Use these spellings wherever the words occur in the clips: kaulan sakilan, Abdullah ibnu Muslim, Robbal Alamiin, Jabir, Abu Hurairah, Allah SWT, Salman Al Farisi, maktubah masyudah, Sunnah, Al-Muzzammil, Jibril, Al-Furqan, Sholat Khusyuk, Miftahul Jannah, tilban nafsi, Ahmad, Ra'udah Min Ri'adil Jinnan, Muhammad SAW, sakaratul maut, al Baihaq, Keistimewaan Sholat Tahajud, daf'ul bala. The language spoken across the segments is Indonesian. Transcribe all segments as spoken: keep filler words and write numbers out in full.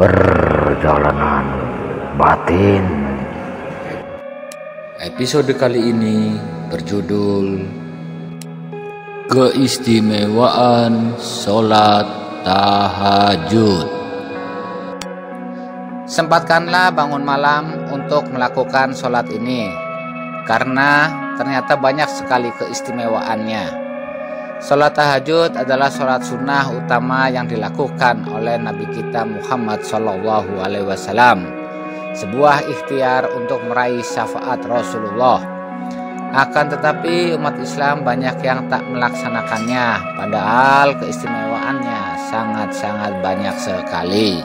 Perjalanan Batin. Episode kali ini berjudul Keistimewaan Sholat Tahajud. Sempatkanlah bangun malam untuk melakukan sholat ini, karena ternyata banyak sekali keistimewaannya. Sholat tahajud adalah sholat sunnah utama yang dilakukan oleh Nabi kita Muhammad shallallahu alaihi wasallam. Sebuah ikhtiar untuk meraih syafaat Rasulullah. Akan tetapi umat Islam banyak yang tak melaksanakannya, padahal keistimewaannya sangat-sangat banyak sekali.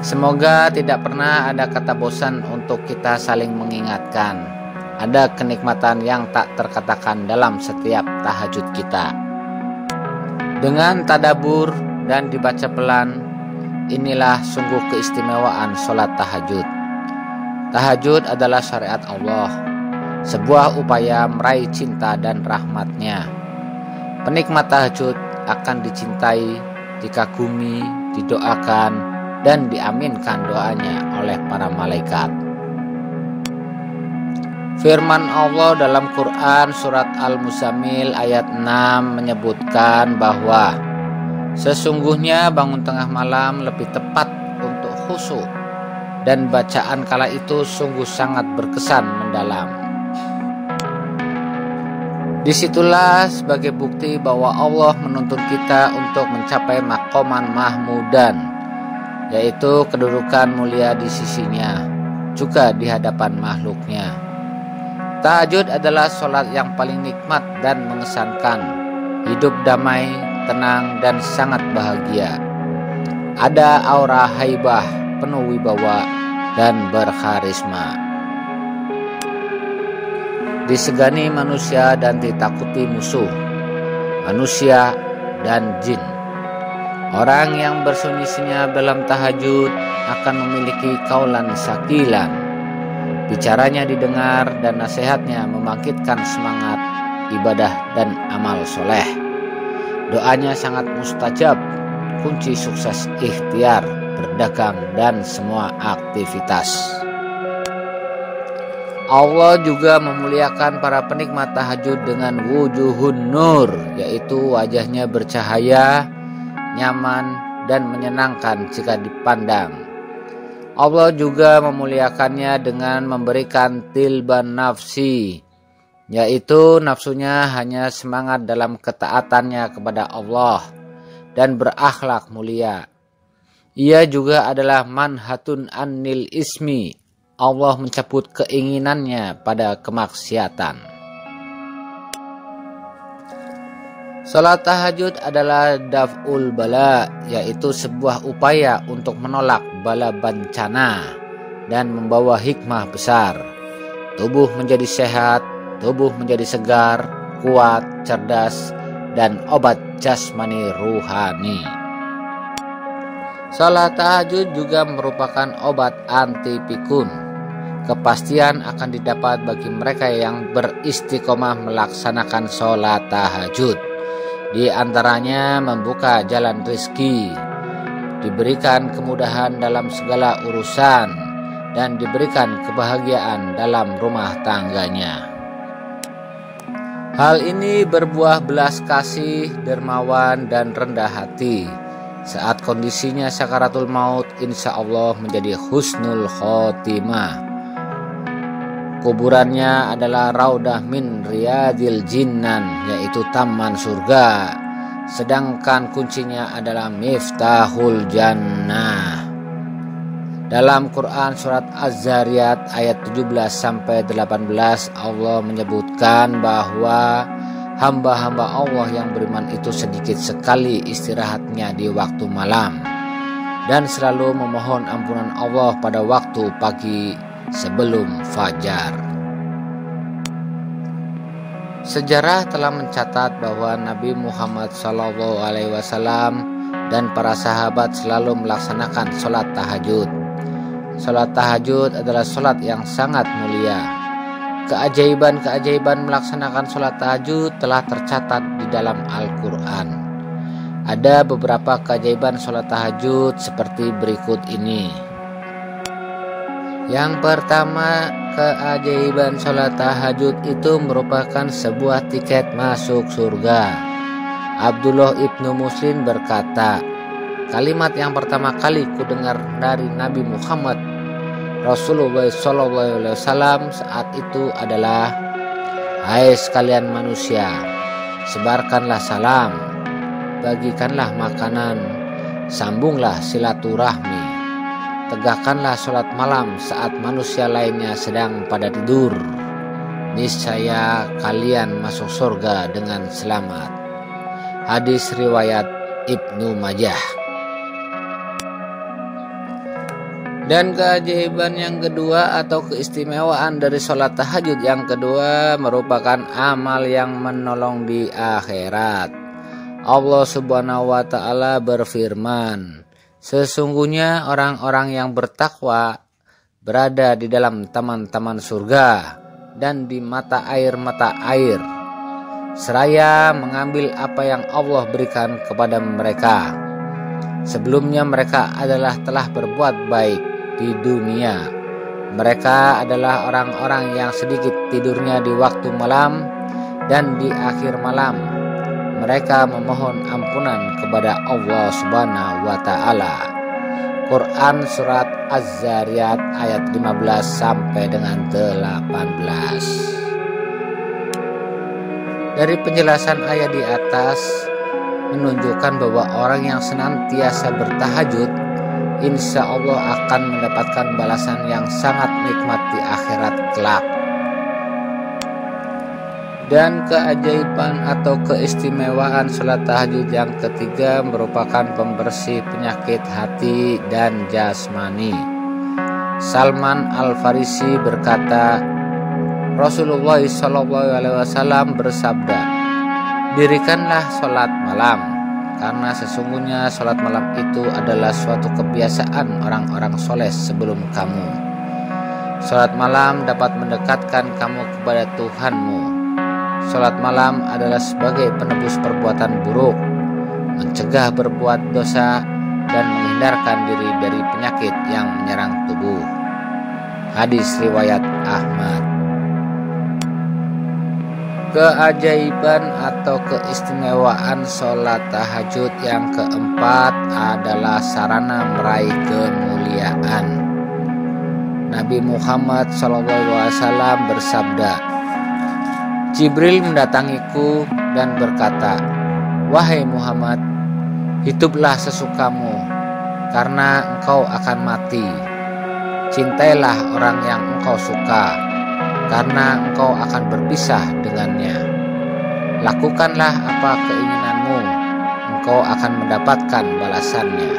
Semoga tidak pernah ada kata bosan untuk kita saling mengingatkan. Ada kenikmatan yang tak terkatakan dalam setiap tahajud kita. Dengan tadabur dan dibaca pelan, inilah sungguh keistimewaan sholat tahajud. Tahajud adalah syariat Allah, sebuah upaya meraih cinta dan rahmatnya. Penikmat tahajud akan dicintai, dikagumi, didoakan, dan diaminkan doanya oleh para malaikat. Firman Allah dalam Quran surat Al-Muzzammil ayat enam menyebutkan bahwa sesungguhnya bangun tengah malam lebih tepat untuk khusyuk, dan bacaan kala itu sungguh sangat berkesan mendalam. Disitulah sebagai bukti bahwa Allah menuntun kita untuk mencapai maqaman mahmudan, yaitu kedudukan mulia di sisinya, juga di hadapan makhluknya. Tahajud adalah sholat yang paling nikmat dan mengesankan. Hidup damai, tenang, dan sangat bahagia. Ada aura haibah, penuh wibawa, dan berkarisma. Disegani manusia dan ditakuti musuh, manusia dan jin. Orang yang bersembunyi dalam tahajud akan memiliki kaulan sakilan. Bicaranya didengar dan nasihatnya membangkitkan semangat ibadah dan amal soleh. Doanya sangat mustajab, kunci sukses ikhtiar, berdagang, dan semua aktivitas. Allah juga memuliakan para penikmat tahajud dengan wujuhun nur, yaitu wajahnya bercahaya, nyaman, dan menyenangkan jika dipandang. Allah juga memuliakannya dengan memberikan tilban nafsi, yaitu nafsunya hanya semangat dalam ketaatannya kepada Allah dan berakhlak mulia. Ia juga adalah manhatun an nil ismi. Allah mencabut keinginannya pada kemaksiatan. Sholat tahajud adalah daf'ul bala, yaitu sebuah upaya untuk menolak bala bencana dan membawa hikmah besar. Tubuh menjadi sehat, tubuh menjadi segar, kuat, cerdas, dan obat jasmani ruhani. Sholat tahajud juga merupakan obat anti pikun. Kepastian akan didapat bagi mereka yang beristiqomah melaksanakan sholat tahajud. Di antaranya membuka jalan rezeki, diberikan kemudahan dalam segala urusan, dan diberikan kebahagiaan dalam rumah tangganya. Hal ini berbuah belas kasih, dermawan, dan rendah hati. Saat kondisinya sakaratul maut, insya Allah menjadi husnul khotimah. Kuburannya adalah Ra'udah Min Ri'adil Jinnan, yaitu taman surga. Sedangkan kuncinya adalah Miftahul Jannah. Dalam Quran surat Az Zariyat ayat tujuh belas sampai delapan belas Allah menyebutkan bahwa hamba-hamba Allah yang beriman itu sedikit sekali istirahatnya di waktu malam, dan selalu memohon ampunan Allah pada waktu pagi sebelum fajar. Sejarah telah mencatat bahwa Nabi Muhammad shallallahu alaihi wasallam dan para sahabat selalu melaksanakan sholat tahajud. Sholat tahajud adalah sholat yang sangat mulia. Keajaiban-keajaiban melaksanakan sholat tahajud telah tercatat di dalam Al-Quran. Ada beberapa keajaiban sholat tahajud seperti berikut ini. Yang pertama, keajaiban sholat tahajud itu merupakan sebuah tiket masuk surga. Abdullah ibnu Muslim berkata, kalimat yang pertama kali kudengar dari Nabi Muhammad Rasulullah shallallahu alaihi wasallam saat itu adalah, hai sekalian manusia, sebarkanlah salam, bagikanlah makanan, sambunglah silaturahmi, tegakkanlah sholat malam saat manusia lainnya sedang pada tidur. Niscaya kalian masuk surga dengan selamat. Hadis riwayat Ibn Majah. Dan keajaiban yang kedua atau keistimewaan dari sholat tahajud yang kedua merupakan amal yang menolong di akhirat. Allah subhanahu wa taala berfirman, sesungguhnya orang-orang yang bertakwa berada di dalam taman-taman surga dan di mata air-mata air, seraya mengambil apa yang Allah berikan kepada mereka. Sebelumnya mereka adalah telah berbuat baik di dunia. Mereka adalah orang-orang yang sedikit tidurnya di waktu malam dan di akhir malam. Mereka memohon ampunan kepada Allah Subhanahu wa Ta'ala. Quran surat Az Zariyat ayat lima belas sampai dengan delapan belas. Dari penjelasan ayat di atas menunjukkan bahwa orang yang senantiasa bertahajud insya Allah akan mendapatkan balasan yang sangat nikmat di akhirat kelak. Dan keajaiban atau keistimewaan sholat tahajud yang ketiga merupakan pembersih penyakit hati dan jasmani. Salman Al Farisi berkata, Rasulullah shallallahu alaihi wasallam bersabda, dirikanlah sholat malam, karena sesungguhnya sholat malam itu adalah suatu kebiasaan orang-orang soleh sebelum kamu. Sholat malam dapat mendekatkan kamu kepada Tuhanmu. Sholat malam adalah sebagai penebus perbuatan buruk, mencegah berbuat dosa, dan menghindarkan diri dari penyakit yang menyerang tubuh. Hadis riwayat Ahmad. Keajaiban atau keistimewaan sholat tahajud yang keempat adalah sarana meraih kemuliaan. Nabi Muhammad shallallahu alaihi wasallam bersabda, Jibril mendatangiku dan berkata, wahai Muhammad, hiduplah sesukamu, karena engkau akan mati. Cintailah orang yang engkau suka, karena engkau akan berpisah dengannya. Lakukanlah apa keinginanmu, engkau akan mendapatkan balasannya.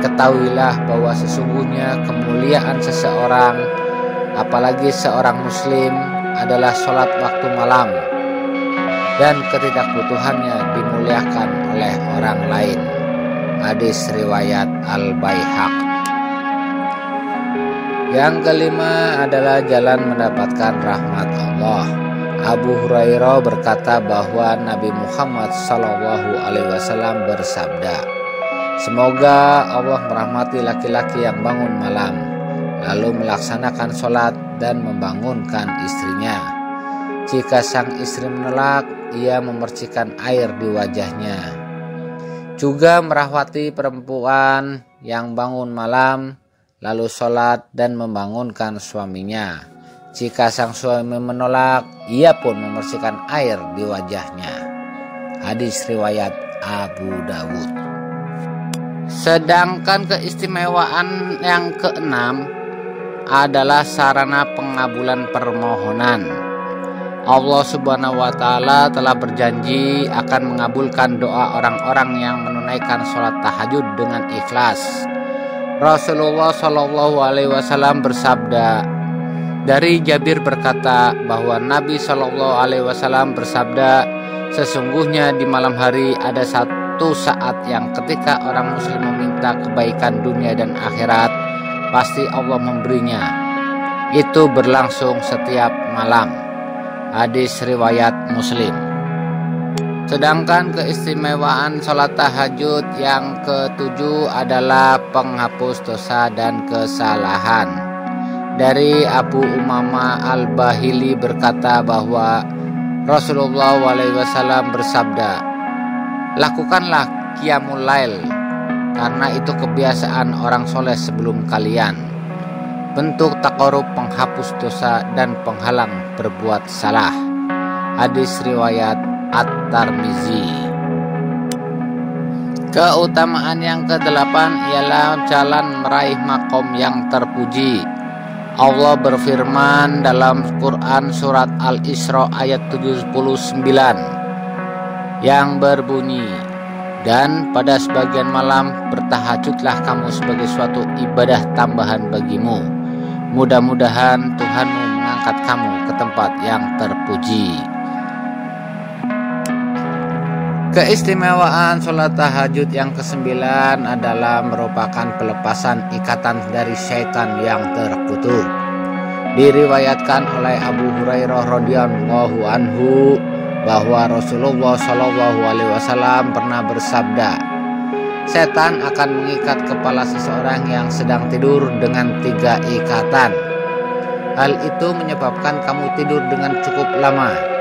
Ketahuilah bahwa sesungguhnya kemuliaan seseorang, apalagi seorang muslim, adalah sholat waktu malam, dan ketidakbutuhannya dimuliakan oleh orang lain. Hadis riwayat Al Baihaq. Yang kelima adalah jalan mendapatkan rahmat Allah. Abu Hurairah berkata bahwa Nabi Muhammad shallallahu alaihi wasallam bersabda, semoga Allah merahmati laki-laki yang bangun malam lalu melaksanakan sholat dan membangunkan istrinya. Jika sang istri menolak, ia memercikan air di wajahnya. Juga merawati perempuan yang bangun malam lalu sholat dan membangunkan suaminya. Jika sang suami menolak, ia pun memercikan air di wajahnya. Hadis riwayat Abu Dawud. Sedangkan keistimewaan yang keenam adalah sarana pengabulan permohonan. Allah Subhanahu wa Ta'ala telah berjanji akan mengabulkan doa orang-orang yang menunaikan sholat tahajud dengan ikhlas. Rasulullah shallallahu alaihi wasallam bersabda, dari Jabir berkata bahwa Nabi shallallahu alaihi wasallam bersabda, sesungguhnya di malam hari ada satu saat yang ketika orang muslim meminta kebaikan dunia dan akhirat, pasti Allah memberinya. Itu berlangsung setiap malam. Hadis riwayat Muslim. Sedangkan keistimewaan sholat tahajud yang ketujuh adalah penghapus dosa dan kesalahan. Dari Abu Umama al-Bahili berkata bahwa Rasulullah shallallahu alaihi wasallam bersabda, "Lakukanlah qiyamul lail, karena itu kebiasaan orang soleh sebelum kalian, bentuk taqarrub penghapus dosa dan penghalang berbuat salah." Hadis riwayat At-Tirmidzi. Keutamaan yang kedelapan ialah jalan meraih makom yang terpuji. Allah berfirman dalam Quran surat Al Isra ayat tujuh puluh sembilan yang berbunyi, "Dan pada sebagian malam bertahajudlah kamu sebagai suatu ibadah tambahan bagimu. Mudah-mudahan Tuhanmu mengangkat kamu ke tempat yang terpuji." Keistimewaan sholat tahajud yang kesembilan adalah merupakan pelepasan ikatan dari syaitan yang terkutuk. Diriwayatkan oleh Abu Hurairah radhiyallahu anhu bahwa Rasulullah shallallahu alaihi wasallam pernah bersabda, "Setan akan mengikat kepala seseorang yang sedang tidur dengan tiga ikatan. Hal itu menyebabkan kamu tidur dengan cukup lama.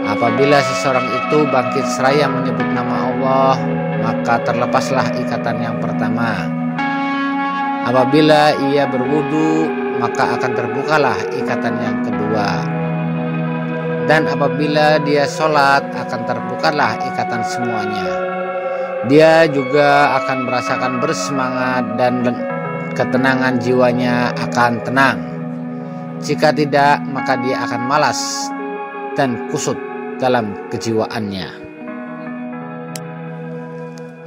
Apabila seseorang itu bangkit seraya menyebut nama Allah, maka terlepaslah ikatan yang pertama. Apabila ia berwudu, maka akan terbukalah ikatan yang kedua. Dan apabila dia sholat, akan terbukalah ikatan semuanya. Dia juga akan merasakan bersemangat dan ketenangan jiwanya akan tenang. Jika tidak, maka dia akan malas dan kusut dalam kejiwaannya."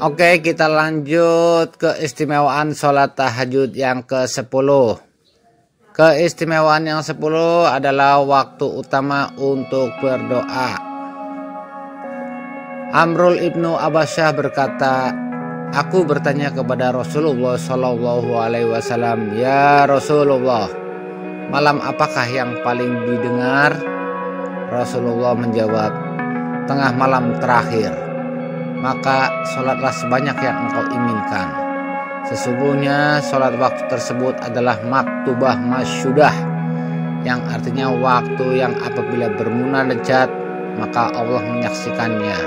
Oke, kita lanjut keistimewaan sholat tahajud yang kesepuluh. Keistimewaan yang kesepuluh adalah waktu utama untuk berdoa. Amrul Ibnu Abasyah berkata, "Aku bertanya kepada Rasulullah shallallahu alaihi wasallam, ya Rasulullah, malam apakah yang paling didengar?" Rasulullah menjawab, "Tengah malam terakhir. Maka sholatlah sebanyak yang engkau inginkan. Sesungguhnya sholat waktu tersebut adalah maktubah masyudah, yang artinya waktu yang apabila bermunajat maka Allah menyaksikannya,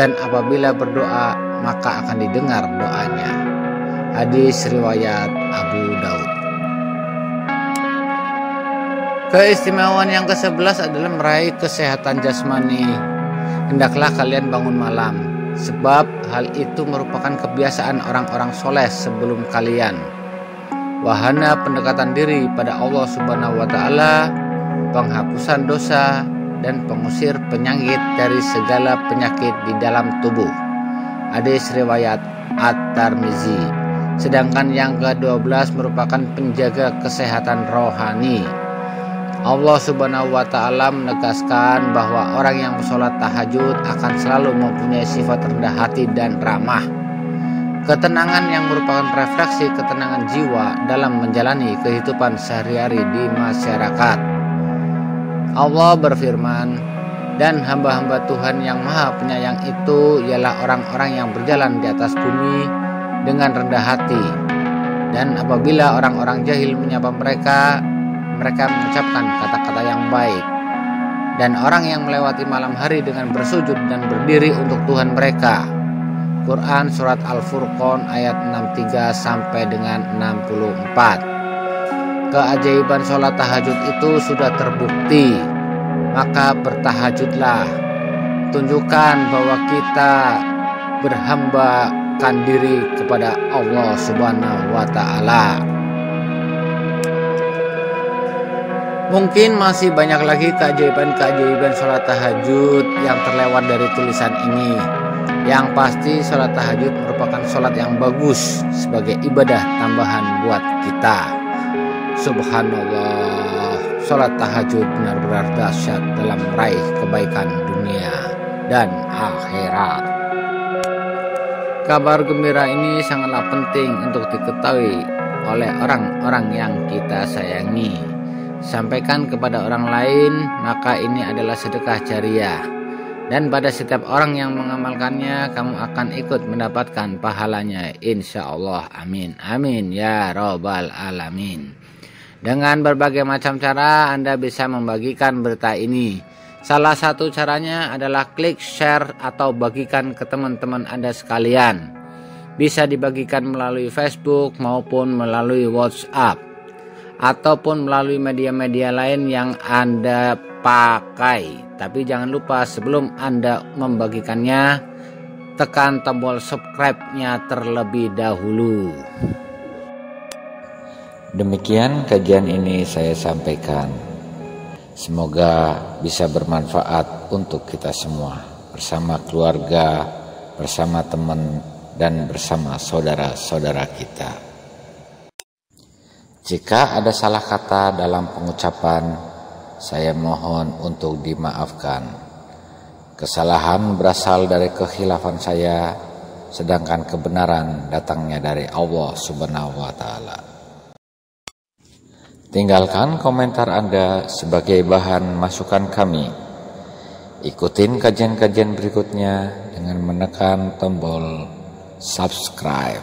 dan apabila berdoa maka akan didengar doanya." Hadis riwayat Abu Dawud. Keistimewaan yang kesebelas adalah meraih kesehatan jasmani. Hendaklah kalian bangun malam, sebab hal itu merupakan kebiasaan orang-orang soleh sebelum kalian. Wahana pendekatan diri pada Allah subhanahu wa taala, penghapusan dosa, dan pengusir penyakit dari segala penyakit di dalam tubuh. Hadis riwayat At-Tirmidzi. Sedangkan yang kedua belas merupakan penjaga kesehatan rohani. Allah subhanahu wa ta'ala menegaskan bahwa orang yang sholat tahajud akan selalu mempunyai sifat rendah hati dan ramah. Ketenangan yang merupakan refleksi ketenangan jiwa dalam menjalani kehidupan sehari-hari di masyarakat. Allah berfirman, "Dan hamba-hamba Tuhan yang maha penyayang itu ialah orang-orang yang berjalan di atas bumi dengan rendah hati. Dan apabila orang-orang jahil menyapa mereka, mereka mengucapkan kata-kata yang baik. Dan orang yang melewati malam hari dengan bersujud dan berdiri untuk Tuhan mereka." Quran surat Al-Furqan ayat enam puluh tiga sampai dengan enam puluh empat. Keajaiban sholat tahajud itu sudah terbukti, maka bertahajudlah. Tunjukkan bahwa kita berhambakan diri kepada Allah subhanahu wa ta'ala. Mungkin masih banyak lagi keajaiban-keajaiban sholat tahajud yang terlewat dari tulisan ini. Yang pasti sholat tahajud merupakan sholat yang bagus sebagai ibadah tambahan buat kita. Subhanallah, sholat tahajud benar-benar dahsyat dalam meraih kebaikan dunia dan akhirat. Kabar gembira ini sangatlah penting untuk diketahui oleh orang-orang yang kita sayangi. Sampaikan kepada orang lain, maka ini adalah sedekah jariah. Dan pada setiap orang yang mengamalkannya, kamu akan ikut mendapatkan pahalanya, insya Allah. Amin, amin ya robbal alamin. Dengan berbagai macam cara Anda bisa membagikan berita ini. Salah satu caranya adalah klik share atau bagikan ke teman-teman Anda sekalian. Bisa dibagikan melalui Facebook maupun melalui WhatsApp ataupun melalui media-media lain yang Anda pakai. Tapi jangan lupa sebelum Anda membagikannya, tekan tombol subscribe-nya terlebih dahulu. Demikian kajian ini saya sampaikan. Semoga bisa bermanfaat untuk kita semua, bersama keluarga, bersama teman, dan bersama saudara-saudara kita. Jika ada salah kata dalam pengucapan, saya mohon untuk dimaafkan. Kesalahan berasal dari kekhilafan saya, sedangkan kebenaran datangnya dari Allah Subhanahu wa Ta'ala. Tinggalkan komentar Anda sebagai bahan masukan kami. Ikutin kajian-kajian berikutnya dengan menekan tombol subscribe.